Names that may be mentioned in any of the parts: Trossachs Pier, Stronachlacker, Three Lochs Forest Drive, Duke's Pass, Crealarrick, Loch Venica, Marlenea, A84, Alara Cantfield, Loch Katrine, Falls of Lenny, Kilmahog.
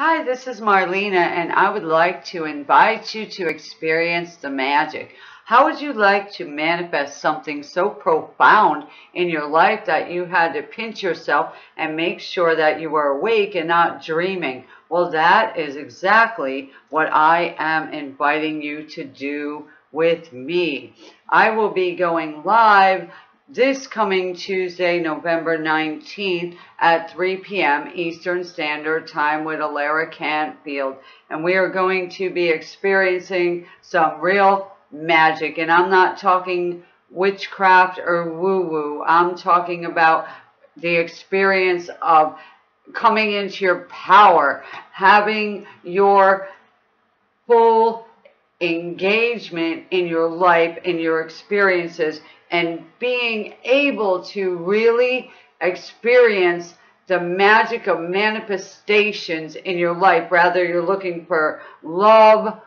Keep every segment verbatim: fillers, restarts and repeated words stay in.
Hi, this is Marlena, and I would like to invite you to experience the magic. How would you like to manifest something so profound in your life that you had to pinch yourself and make sure that you were awake and not dreaming? Well, that is exactly what I am inviting you to do with me. I will be going live this coming Tuesday, November nineteenth at three p m Eastern Standard Time with Alara Cantfield. And we are going to be experiencing some real magic. And I'm not talking witchcraft or woo-woo. I'm talking about the experience of coming into your power, having your full engagement in your life, in your experiences, and being able to really experience the magic of manifestations in your life, whether you're looking for love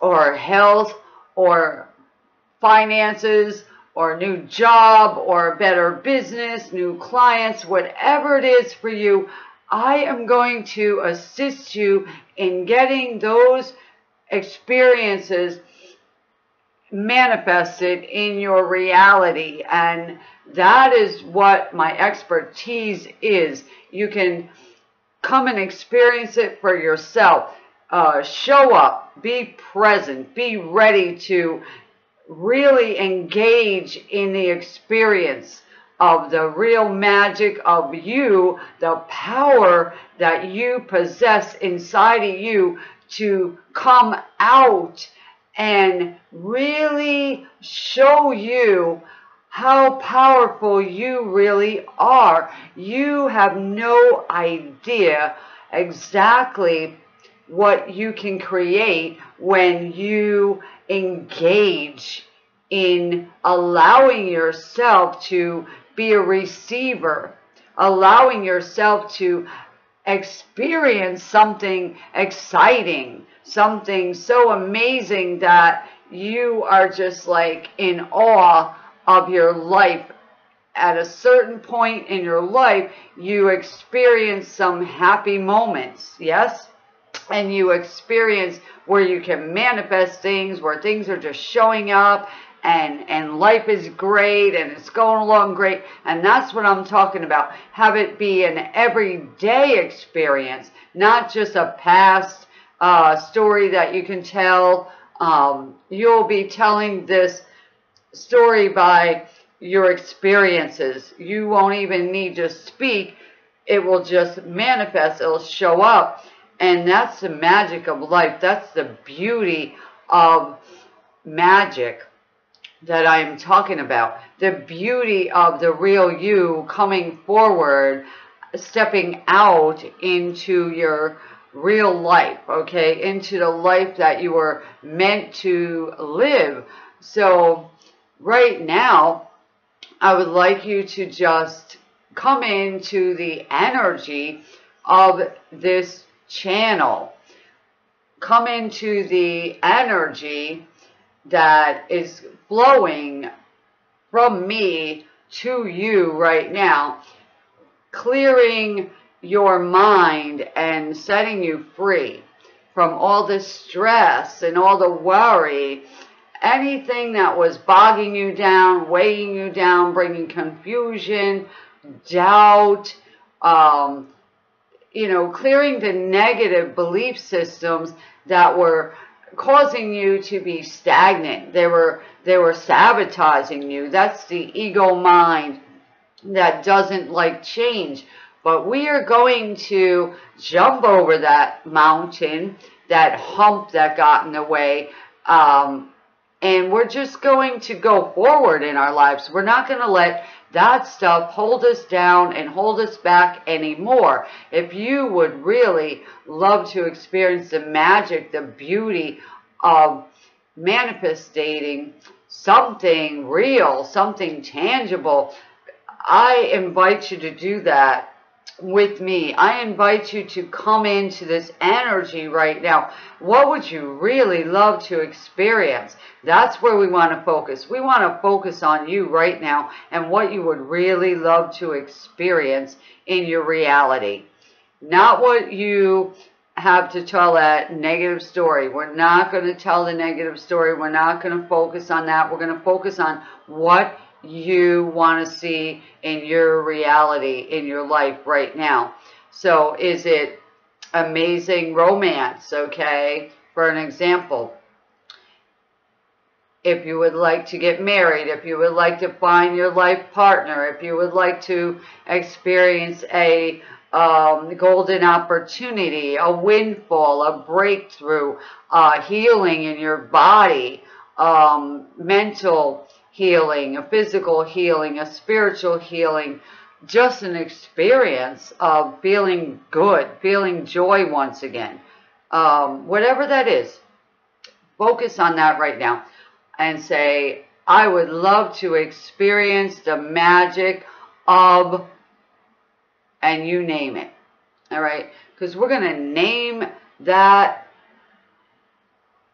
or health or finances or a new job or a better business, new clients, whatever it is for you. I am going to assist you in getting those experiences manifested in your reality, and that is what my expertise is. You can come and experience it for yourself. Uh, show up, be present, be ready to really engage in the experience of the real magic of you, the power that you possess inside of you to come out and really show you how powerful you really are. You have no idea exactly what you can create when you engage in allowing yourself to be a receiver, allowing yourself to experience something exciting, something so amazing that you are just like in awe of your life. At a certain point in your life, you experience some happy moments, yes? And you experience where you can manifest things, where things are just showing up, and and life is great and it's going along great. And that's what I'm talking about. Have it be an everyday experience, not just a past uh, story that you can tell. Um, you'll be telling this story by your experiences. You won't even need to speak. It will just manifest. It'll show up. And that's the magic of life. That's the beauty of magic that I am talking about. The beauty of the real you coming forward, stepping out into your real life, okay? Into the life that you were meant to live. So right now, I would like you to just come into the energy of this channel. Come into the energy that is flowing from me to you right now, clearing your mind and setting you free from all the stress and all the worry, anything that was bogging you down, weighing you down, bringing confusion, doubt, um, you know, clearing the negative belief systems that were causing you to be stagnant. They were they were sabotaging you. That's the ego mind that doesn't like change. But we are going to jump over that mountain, that hump that got in the way, um, and we're just going to go forward in our lives. We're not going to let that stuff hold us down and hold us back anymore. If you would really love to experience the magic, the beauty of manifesting something real, something tangible, I invite you to do that with me. I invite you to come into this energy right now. What would you really love to experience? That's where we want to focus. We want to focus on you right now and what you would really love to experience in your reality. Not what you have to tell that negative story. We're not going to tell the negative story. We're not going to focus on that. We're going to focus on what you want to see in your reality, in your life right now. So is it amazing romance, okay? For an example, if you would like to get married, if you would like to find your life partner, if you would like to experience a um, golden opportunity, a windfall, a breakthrough, uh, healing in your body, um, mental healing, a physical healing, a spiritual healing, just an experience of feeling good, feeling joy once again. Um, whatever that is, focus on that right now and say, I would love to experience the magic of, and you name it. All right? Because we're going to name that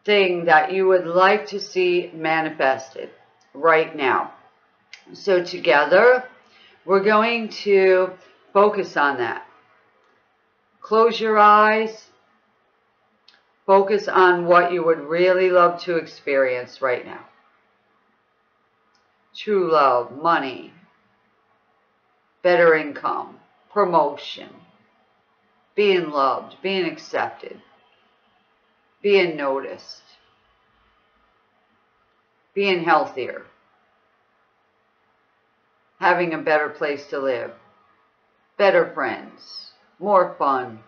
thing that you would like to see manifested right now. So together, we're going to focus on that. Close your eyes. Focus on what you would really love to experience right now. True love, money, better income, promotion, being loved, being accepted, being noticed, being healthier, having a better place to live, better friends, more fun,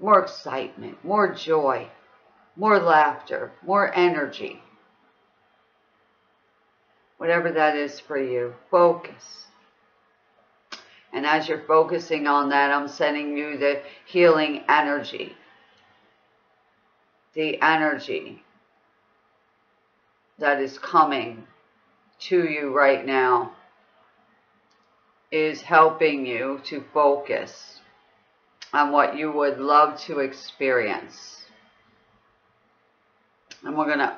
more excitement, more joy, more laughter, more energy. Whatever that is for you, focus. And as you're focusing on that, I'm sending you the healing energy. The energy that is coming to you right now is helping you to focus on what you would love to experience. And we're going to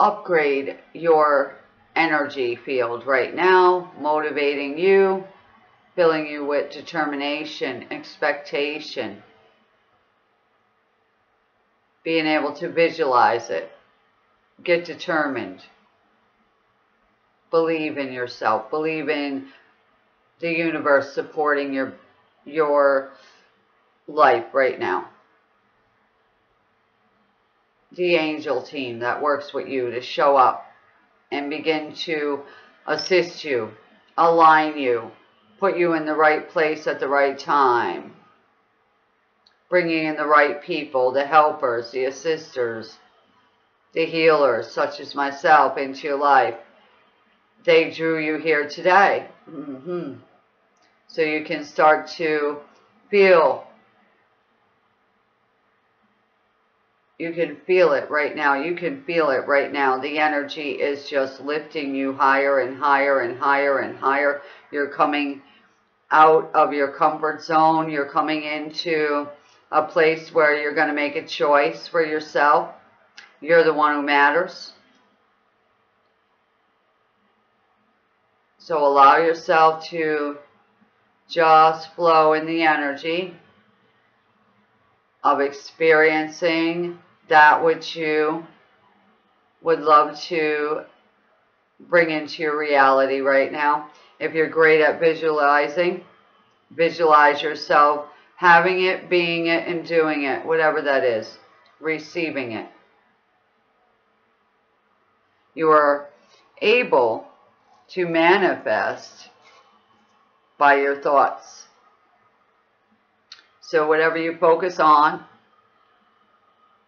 upgrade your energy field right now, motivating you, filling you with determination, expectation, being able to visualize it, get determined, believe in yourself, believe in the universe supporting your, your life right now. The angel team that works with you to show up and begin to assist you, align you, put you in the right place at the right time, bringing in the right people, the helpers, the assisters, the healers, such as myself, into your life. They drew you here today. Mm-hmm. So you can start to feel. You can feel it right now. You can feel it right now. The energy is just lifting you higher and higher and higher and higher. You're coming out of your comfort zone. You're coming into a place where you're going to make a choice for yourself. You're the one who matters. So allow yourself to just flow in the energy of experiencing that which you would love to bring into your reality right now. If you're great at visualizing, visualize yourself having it, being it, and doing it, whatever that is, receiving it. You are able to manifest by your thoughts. So whatever you focus on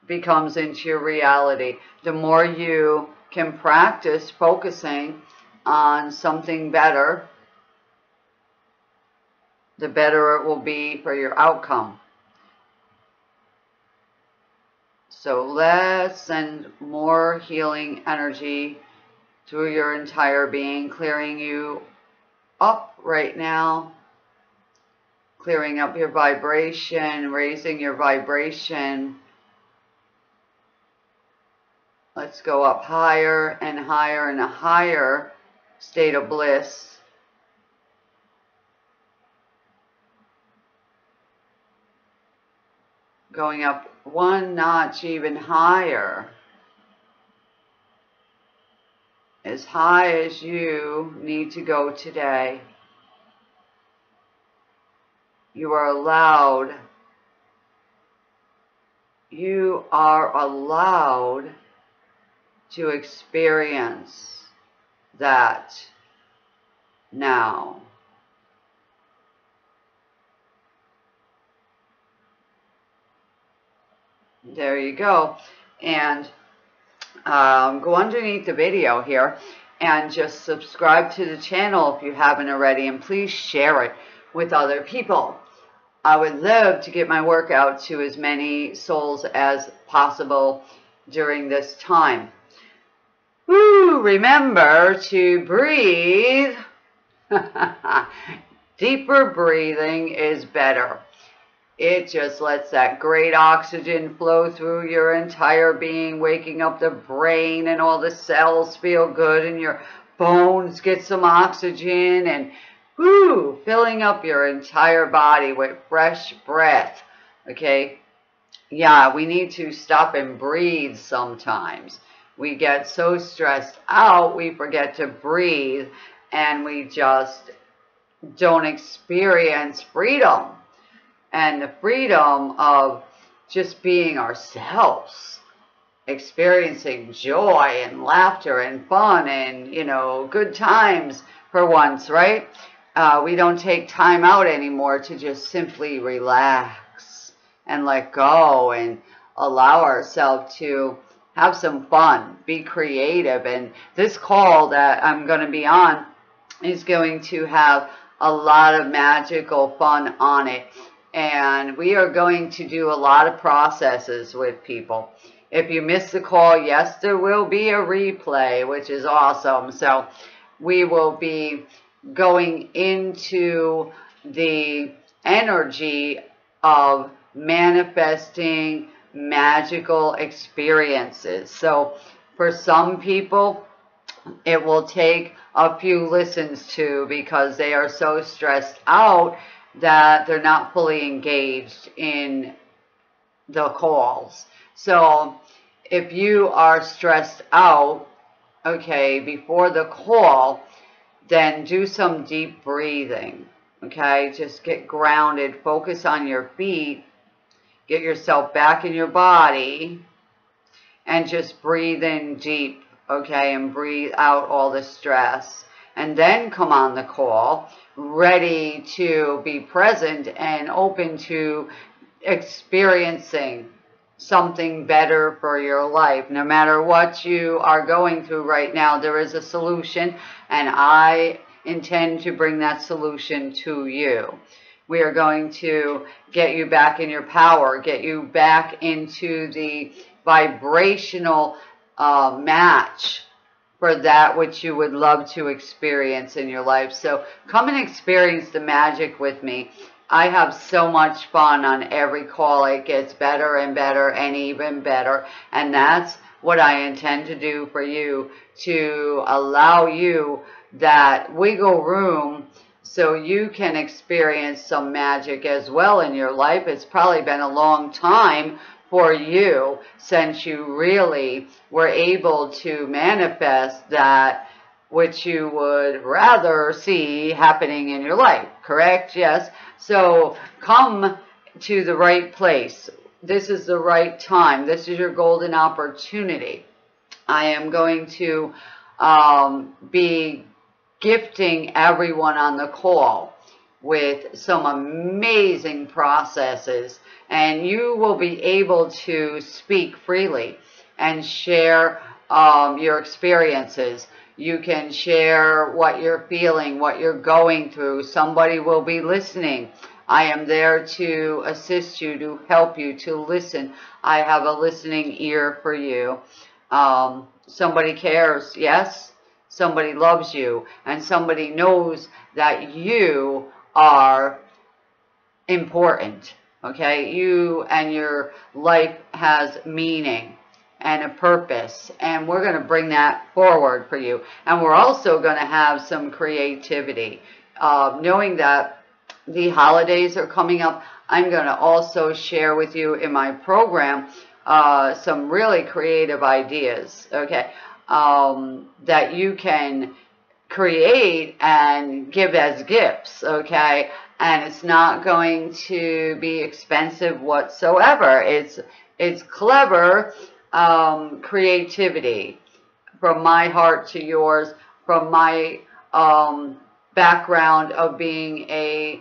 becomes into your reality. The more you can practice focusing on something better, the better it will be for your outcome. So let's send more healing energy through your entire being, clearing you up right now. Clearing up your vibration, raising your vibration. Let's go up higher and higher and a higher state of bliss. going up one notch even higher, as high as you need to go today. You are allowed, you are allowed to experience that now. There you go. And um, go underneath the video here and just subscribe to the channel if you haven't already, and please share it with other people. I would love to get my work out to as many souls as possible during this time. Woo, remember to breathe. Deeper breathing is better. It just lets that great oxygen flow through your entire being, waking up the brain, and all the cells feel good, and your bones get some oxygen, and woo, filling up your entire body with fresh breath. Okay? Yeah, we need to stop and breathe sometimes. We get so stressed out, we forget to breathe, and we just don't experience freedom. And the freedom of just being ourselves, experiencing joy and laughter and fun and, you know, good times for once, right? Uh, we don't take time out anymore to just simply relax and let go and allow ourselves to have some fun, be creative. And this call that I'm going to be on is going to have a lot of magical fun on it. And we are going to do a lot of processes with people. If you missed the call, yes, there will be a replay, which is awesome. So we will be going into the energy of manifesting magical experiences. So for some people, it will take a few listens to, because they are so stressed out that they're not fully engaged in the calls. So if you are stressed out, okay, before the call, then do some deep breathing, okay? Just get grounded, focus on your feet, get yourself back in your body, and just breathe in deep, okay, and breathe out all the stress. And then come on the call, ready to be present and open to experiencing something better for your life. No matter what you are going through right now, there is a solution, and I intend to bring that solution to you. We are going to get you back in your power, get you back into the vibrational uh, match for that which you would love to experience in your life. So come and experience the magic with me. I have so much fun on every call. It gets better and better and even better. And that's what I intend to do for you, to allow you that wiggle room so you can experience some magic as well in your life. It's probably been a long time for you since you really were able to manifest that which you would rather see happening in your life, correct? Yes. So come to the right place. This is the right time. This is your golden opportunity. I am going to um, be gifting everyone on the call with some amazing processes, and you will be able to speak freely and share um, your experiences. You can share what you're feeling, what you're going through. Somebody will be listening. I am there to assist you, to help you, to listen. I have a listening ear for you. Um, somebody cares, yes? Somebody loves you, and somebody knows that you are important, okay? You and your life has meaning and a purpose, and we're going to bring that forward for you. And we're also going to have some creativity. Uh, knowing that the holidays are coming up, I'm going to also share with you in my program uh, some really creative ideas, okay, um, that you can create and give as gifts, okay, and it's not going to be expensive whatsoever. It's, it's clever um, creativity from my heart to yours, from my um, background of being a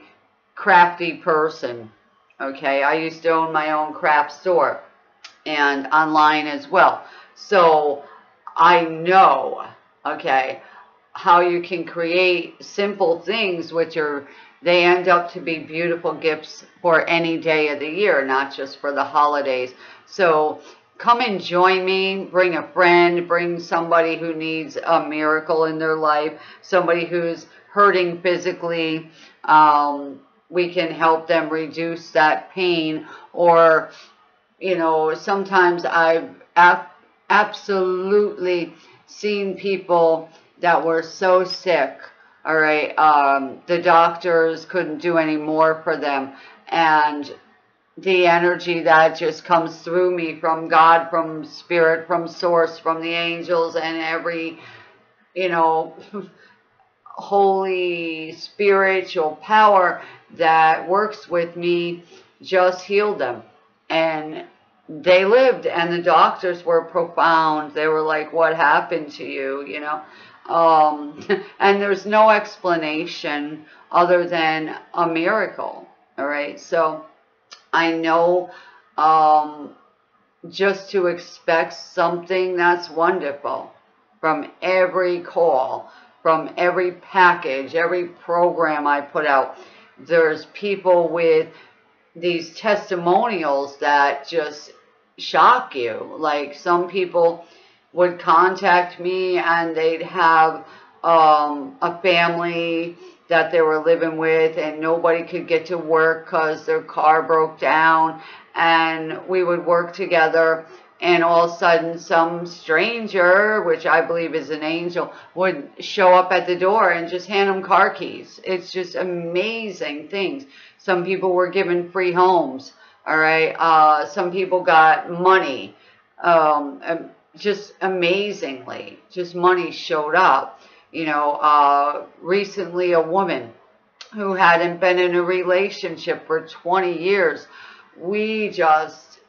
crafty person, okay? I used to own my own craft store and online as well. So I know, okay, how you can create simple things which are, they end up to be beautiful gifts for any day of the year, not just for the holidays. So come and join me, bring a friend, bring somebody who needs a miracle in their life, somebody who's hurting physically. Um, we can help them reduce that pain. Or, you know, sometimes I've absolutely seen people that were so sick, all right, um, the doctors couldn't do any more for them. And the energy that just comes through me from God, from Spirit, from Source, from the angels, and every, you know, holy spiritual power that works with me just healed them. And they lived, and the doctors were profound. They were like, what happened to you, you know? Um, and there's no explanation other than a miracle, all right? So I know um, just to expect something that's wonderful from every call, from every package, every program I put out. There's people with these testimonials that just shock you. Like, some people would contact me and they'd have um, a family that they were living with, and nobody could get to work because their car broke down, and we would work together. And all of a sudden, some stranger, which I believe is an angel, would show up at the door and just hand them car keys. It's just amazing things. Some people were given free homes, all right? Uh, some people got money, um, just amazingly. Just money showed up. You know, uh, recently a woman who hadn't been in a relationship for twenty years, we just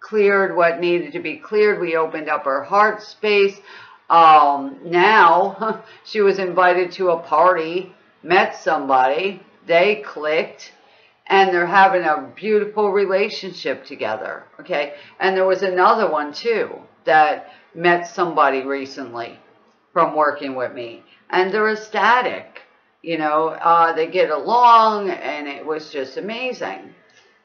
cleared what needed to be cleared. We opened up her heart space. Um, now she was invited to a party, met somebody, they clicked, and they're having a beautiful relationship together. Okay. And there was another one too that met somebody recently from working with me, and they're ecstatic. You know, uh, they get along, and it was just amazing.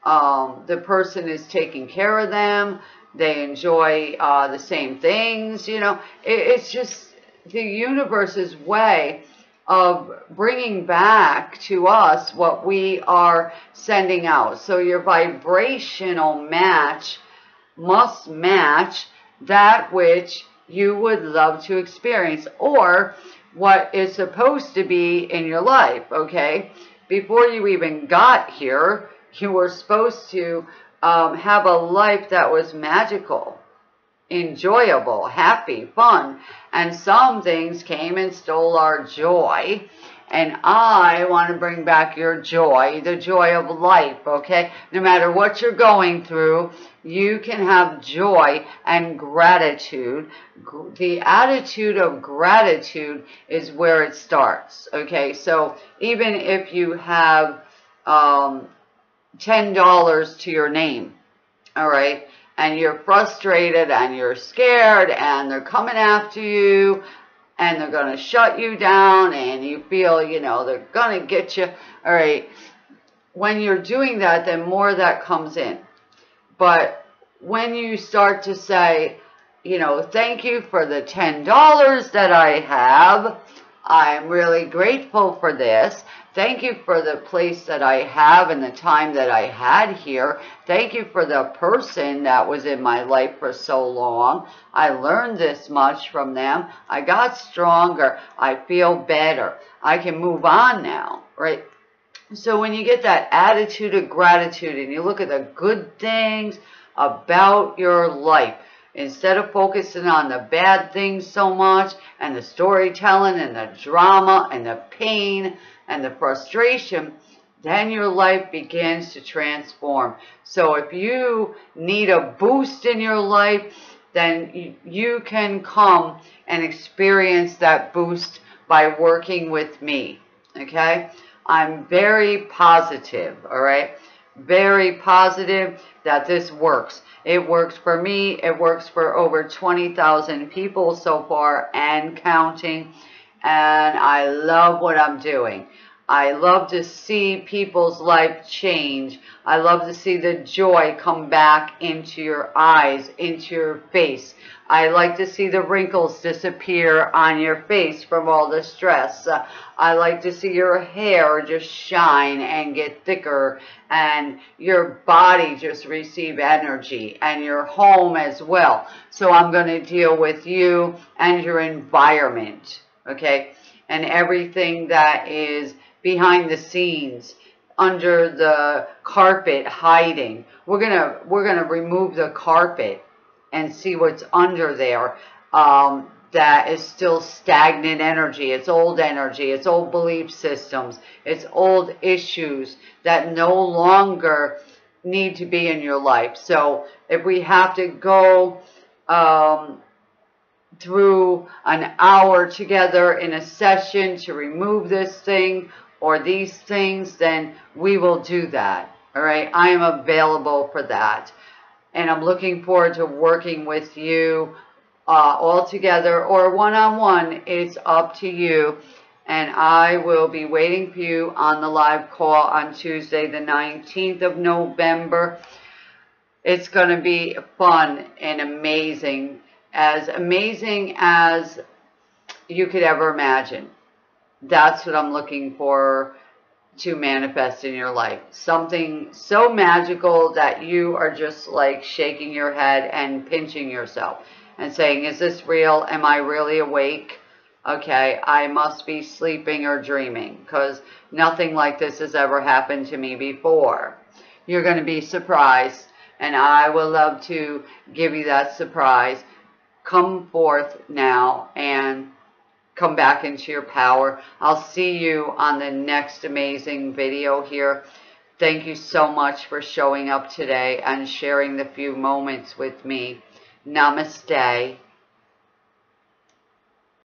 Um, the person is taking care of them. They enjoy uh, the same things, you know. It, it's just the universe's way of bringing back to us what we are sending out. So your vibrational match must match that which you would love to experience, or what is supposed to be in your life, okay? Before you even got here, you were supposed to um, have a life that was magical, enjoyable, happy, fun. And some things came and stole our joy. And I want to bring back your joy, the joy of life, okay? No matter what you're going through, you can have joy and gratitude. The attitude of gratitude is where it starts, okay? So even if you have um, ten dollars to your name, all right, and you're frustrated and you're scared and they're coming after you and they're going to shut you down and you feel, you know, they're going to get you, all right, when you're doing that, then more of that comes in. But when you start to say, you know, thank you for the ten dollars that I have, I'm really grateful for this. Thank you for the place that I have and the time that I had here. Thank you for the person that was in my life for so long. I learned this much from them. I got stronger. I feel better. I can move on now, right? So when you get that attitude of gratitude and you look at the good things about your life, instead of focusing on the bad things so much and the storytelling and the drama and the pain and the frustration, then your life begins to transform. So if you need a boost in your life, then you can come and experience that boost by working with me, okay? I'm very positive, all right? Very positive that this works. It works for me. It works for over twenty thousand people so far and counting. And I love what I'm doing. I love to see people's life change. I love to see the joy come back into your eyes, into your face. I like to see the wrinkles disappear on your face from all the stress. Uh, I like to see your hair just shine and get thicker, and your body just receive energy, and your home as well. So I'm going to deal with you and your environment, okay, and everything that is behind the scenes, under the carpet, hiding. We're gonna we're gonna remove the carpet and see what's under there. Um, that is still stagnant energy. It's old energy. It's old belief systems. It's old issues that no longer need to be in your life. So if we have to go um, through an hour together in a session to remove this thing, or these things, then we will do that, all right? I am available for that, and I'm looking forward to working with you uh, all together or one-on-one. It's up to you, and I will be waiting for you on the live call on Tuesday, the nineteenth of November. It's going to be fun and amazing, as amazing as you could ever imagine. That's what I'm looking for to manifest in your life. Something so magical that you are just like shaking your head and pinching yourself and saying, is this real? Am I really awake? Okay, I must be sleeping or dreaming, because nothing like this has ever happened to me before. You're going to be surprised, and I will love to give you that surprise. Come forth now and come back into your power. I'll see you on the next amazing video here. Thank you so much for showing up today and sharing the few moments with me. Namaste.